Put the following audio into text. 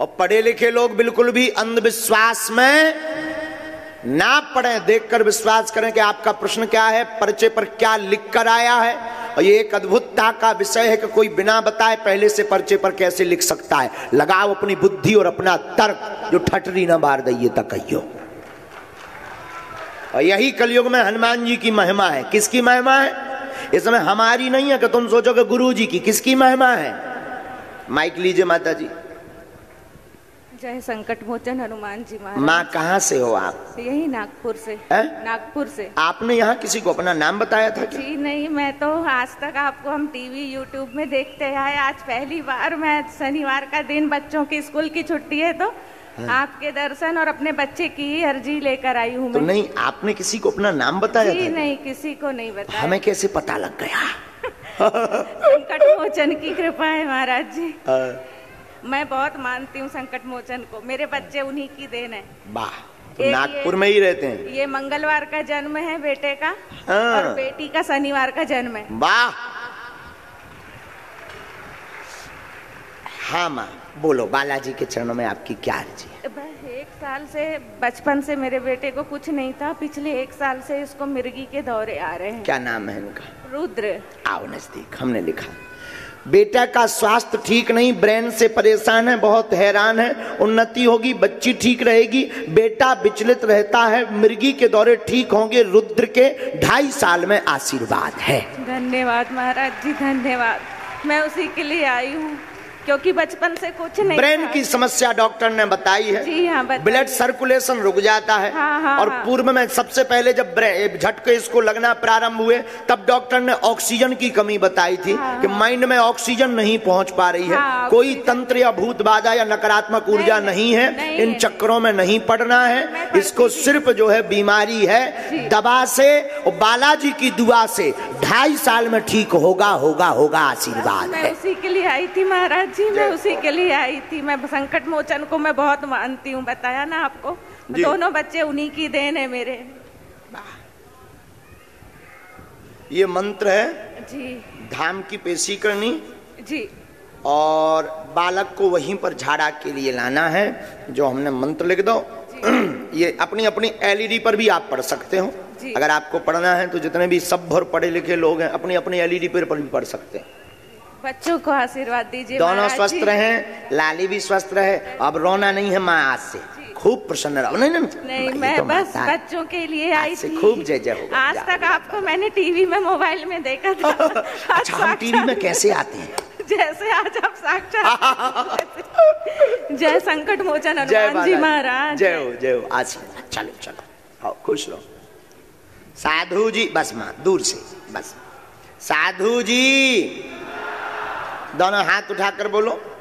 और पढ़े लिखे लोग बिल्कुल भी अंधविश्वास में ना पढ़े, देखकर विश्वास करें कि आपका प्रश्न क्या है, पर्चे पर क्या लिखकर आया है। और ये एक अद्भुतता का विषय है कि कोई बिना बताए पहले से पर्चे पर कैसे लिख सकता है। लगाओ अपनी बुद्धि और अपना तर्क, जो ठटरी ना मार दइए तक कहियो। और यही कलयुग में हनुमान जी की महिमा है। किसकी महिमा है? इसमें हमारी नहीं है कि तुम सोचोगे गुरु जी की। किसकी महिमा है? माइक लीजिए माता जी। जय संकट मोचन हनुमान जी महाराज। माँ कहाँ से हो आप? यही नागपुर से। नागपुर से। आपने यहाँ किसी को अपना नाम बताया था क्या? जी नहीं, मैं तो आज तक आपको हम टीवी यूट्यूब में देखते आए, आज पहली बार मैं शनिवार का दिन बच्चों की स्कूल की छुट्टी है तो आपके दर्शन और अपने बच्चे की ही अर्जी लेकर आई हूँ। तो नहीं आपने किसी को अपना नाम बताया? जी नहीं, किसी को नहीं बताया। हमें कैसे पता लग गया? संकट मोचन की कृपा है महाराज जी। मैं बहुत मानती हूँ संकट मोचन को, मेरे बच्चे उन्हीं की देन है। वाह, तो नागपुर में ही रहते हैं। ये मंगलवार का जन्म है बेटे का, हाँ। और बेटी का शनिवार का जन्म है। वाह, हाँ माँ बोलो, बालाजी के चरणों में आपकी क्या अर्जी है? एक साल से, बचपन से मेरे बेटे को कुछ नहीं था, पिछले एक साल से इसको मिर्गी के दौरे आ रहे हैं। क्या नाम है इनका? रुद्र। आओ नजदीक, हमने लिखा बेटा का स्वास्थ्य ठीक नहीं, ब्रेन से परेशान है, बहुत हैरान है। उन्नति होगी, बच्ची ठीक रहेगी, बेटा विचलित रहता है, मिर्गी के दौरे ठीक होंगे। रुद्र के 2.5 साल में आशीर्वाद है। धन्यवाद महाराज जी, धन्यवाद। मैं उसी के लिए आई हूँ क्योंकि बचपन से कुछ नहीं। ब्रेन की समस्या डॉक्टर ने बताई है। जी हाँ, ब्लड सर्कुलेशन रुक जाता है। हाँ, हाँ, और पूर्व में सबसे पहले जब झटके इसको लगना प्रारंभ हुए तब डॉक्टर ने ऑक्सीजन की कमी बताई थी। हाँ, कि माइंड में ऑक्सीजन नहीं पहुंच पा रही है। हाँ, कोई तंत्र या भूत बाधा या नकारात्मक ऊर्जा नहीं है, इन चक्करों में नहीं पड़ना है, इसको सिर्फ जो है बीमारी है, दवा से और बालाजी की दुआ से 2.5 साल में ठीक होगा, होगा, होगा, आशीर्वाद है। उसी के लिए आई थी महाराज जी, मैं उसी के लिए आई थी। मैं संकट मोचन को मैं बहुत मानती हूँ, बताया ना आपको, दोनों बच्चे उन्हीं की देन है मेरे। ये मंत्र है जी, धाम की पेशी करनी जी, और बालक को वहीं पर झाड़ा के लिए लाना है। जो हमने मंत्र लिख दो, ये अपनी अपनी एलईडी पर भी आप पढ़ सकते हो। अगर आपको पढ़ना है तो जितने भी सभ्य और पढ़े लिखे लोग हैं अपनी अपनी एलईडी पर भी पढ़ सकते हैं। बच्चों को आशीर्वाद दीजिए। दोनों स्वस्थ रहें, लाली भी स्वस्थ रहे। अब रोना नहीं है माँ, आज से खूब प्रसन्न रहो। नहीं नहीं, मैं तो बस बच्चों के लिए आई थी। खूब जय जय हो। आज तक आपको मैंने टीवी में, मोबाइल में देखा था। अच्छा, हम टीवी में कैसे आते हैं? जैसे आज आप साक्षात। जय संकट मोचन हनुमान जी महाराज। जय हो, जय हो, आशीर्वाद। चलो चलो, खुश रहो। साधु जी, बस माँ दूर से, बस साधु जी। दोनों हाथ उठाकर बोलो।